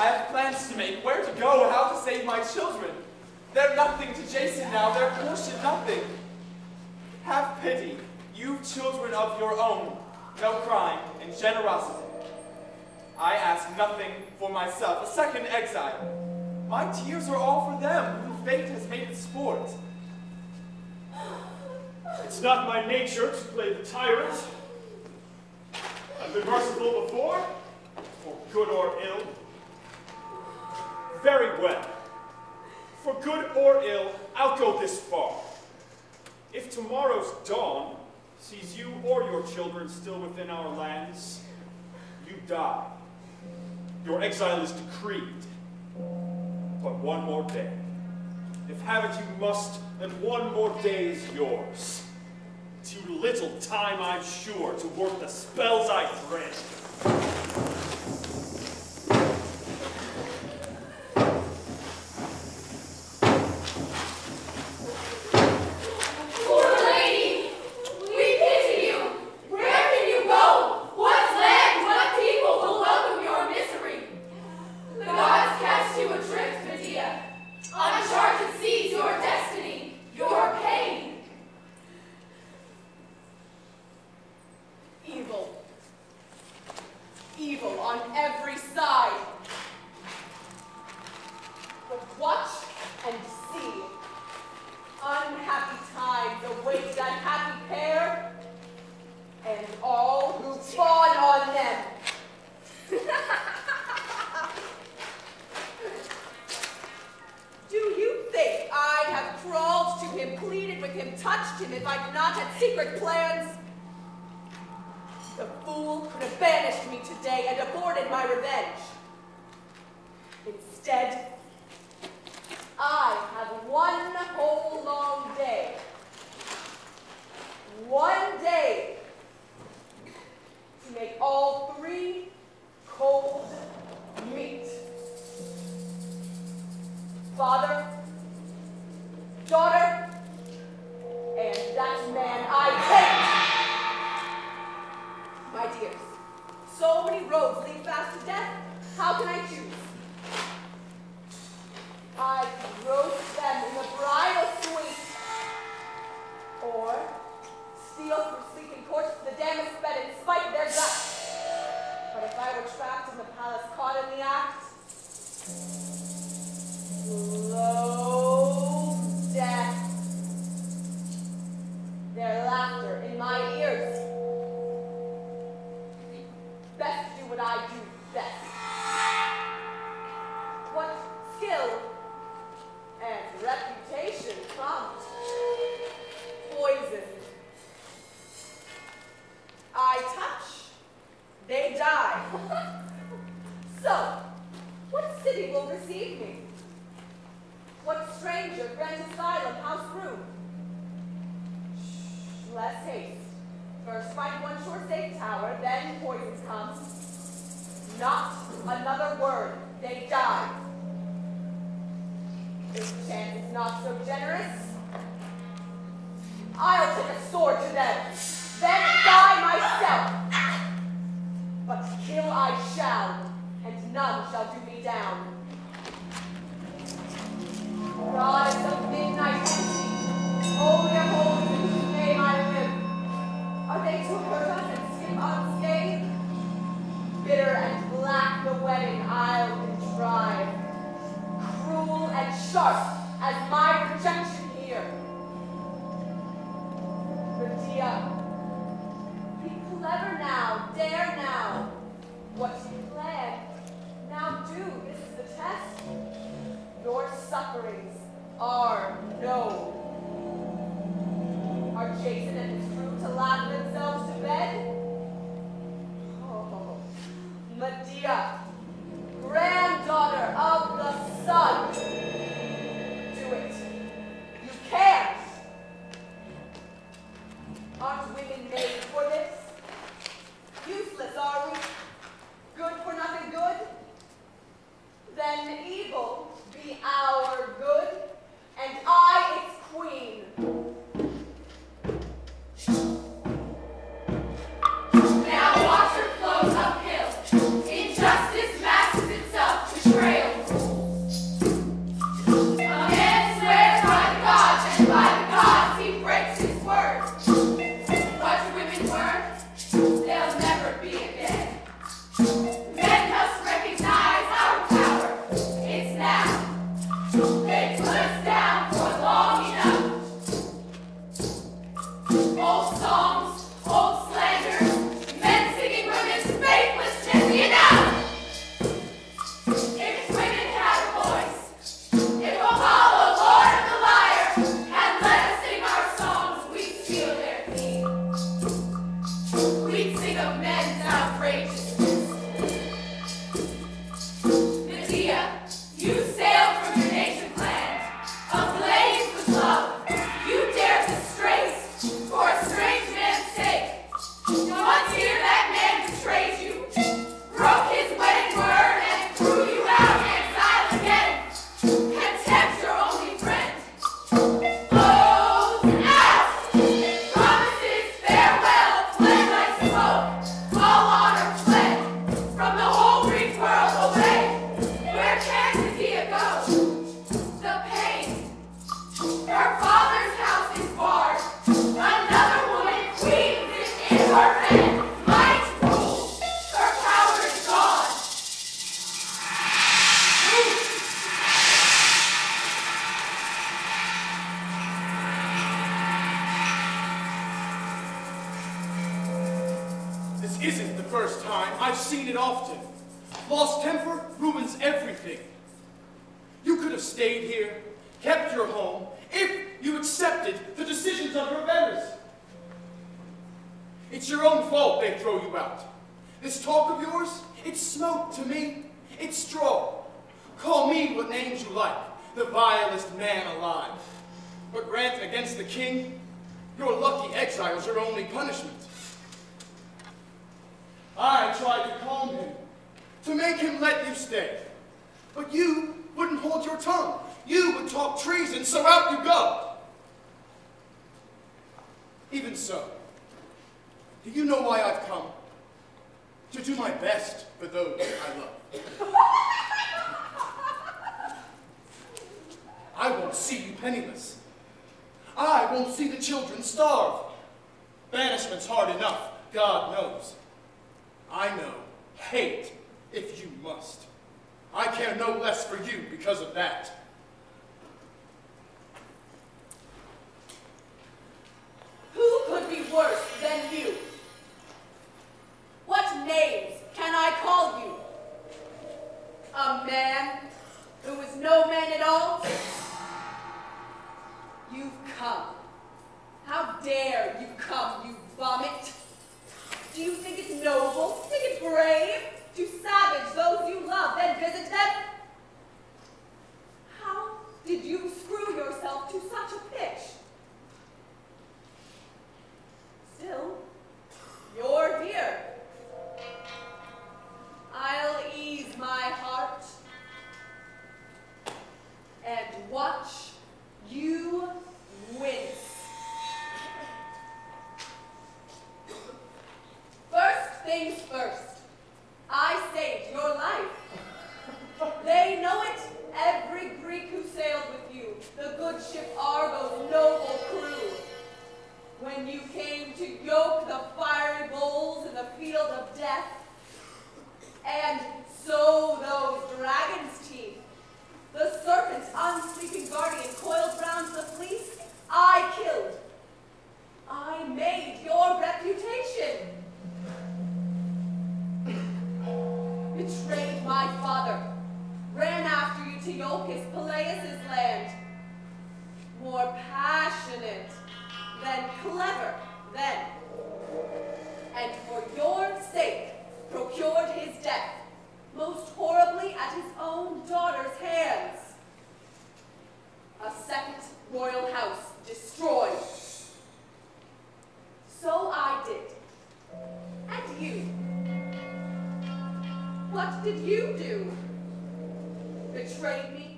I have plans to make, where to go, how to save my children. They're nothing to Jason now, they're portion nothing. Have pity, you children of your own, no crime and generosity. I ask nothing for myself, a second exile. My tears are all for them, who fate has made it sport. It's not my nature to play the tyrant. I've been merciful before, for good or ill. Very well. For good or ill, I'll go this far. If tomorrow's dawn sees you or your children still within our lands, you die. Your exile is decreed. But one more day. If have it you must, then one more day is yours. Too little time, I'm sure, to work the spells I dread. Aren't women made for this? Useless are we'd sing of men's outrageousness. Medea, you sailed from your native land, ablaze with love. You dared disgrace for a strange man's sake. Once here that man betrayed you, broke his wedding word, and threw you out in exile again. Contempt your only friend. Isn't the first time. I've seen it often. Lost temper ruins everything. You could have stayed here, kept your home, if you accepted the decisions of your betters. It's your own fault they throw you out. This talk of yours, it's smoke to me. It's straw. Call me what names you like, the vilest man alive. But grant against the king, your lucky exile's your only punishment. I tried to calm him, to make him let you stay. But you wouldn't hold your tongue. You would talk treason, so out you go. Even so, do you know why I've come? To do my best for those I love. I won't see you penniless. I won't see the children starve. Banishment's hard enough, God knows. I know, hate, if you must. I care no less for you because of that. Who could be worse than you? What names can I call you? A man who is no man at all? You've come. How dare you come, you vomit? Do you think it's noble, think it's brave, to savage those you love, then visit them? How did you screw yourself to such a pitch? Still, you're here. I'll ease my heart and watch you wince. First things first, I saved your life. They know it, every Greek who sailed with you, the good ship Argo's noble crew. When you came to yoke the fiery bulls in the field of death, and sow those dragon's teeth, the serpent's unsleeping guardian coiled round the fleece, I killed. I made your reputation. Betrayed my father, ran after you to Iolcus, Peleus' land. More passionate than clever then, and for your sake procured his death, most horribly at his own daughter's hands. A second royal house destroyed. So I did, and you. What did you do? Betrayed me,